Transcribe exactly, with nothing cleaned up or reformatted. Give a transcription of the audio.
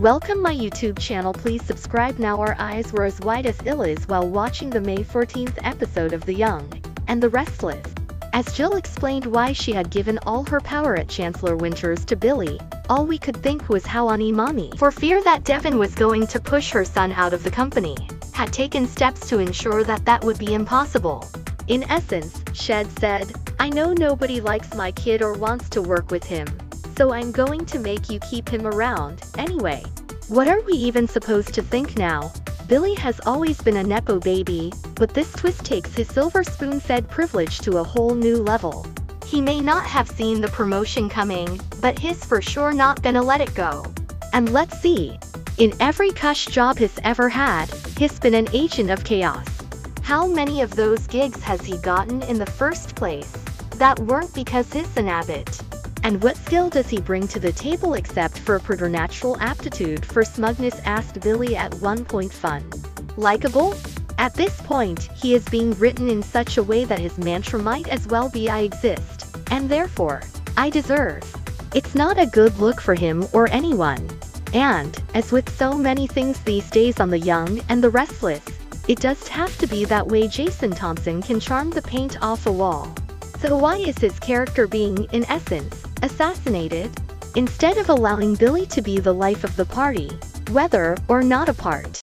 Welcome my YouTube channel, please subscribe now. Our eyes were as wide as Illa's while watching the May fourteenth episode of The Young and the Restless, as Jill explained why she had given all her power at Chancellor Winters to Billy. All we could think was how on Imami, for fear that Devon was going to push her son out of the company, had taken steps to ensure that that would be impossible. In essence, Shed said, I know nobody likes my kid or wants to work with him, so I'm going to make you keep him around, anyway. What are we even supposed to think now? Billy has always been a Nepo baby, but this twist takes his silver spoon-fed privilege to a whole new level. He may not have seen the promotion coming, but he's for sure not gonna let it go. And let's see. In every cush job he's ever had, he's been an agent of chaos. How many of those gigs has he gotten in the first place that weren't because he's an abbot? And what skill does he bring to the table except for a preternatural aptitude for smugness, asked Billy at one point. Fun? Likeable? At this point, he is being written in such a way that his mantra might as well be I exist, and therefore, I deserve. It's not a good look for him or anyone. And, as with so many things these days on The Young and the Restless, it does have to be that way. Jason Thompson can charm the paint off a wall. So why is his character being, in essence, assassinated? Instead of allowing Billy to be the life of the party, whether or not a part.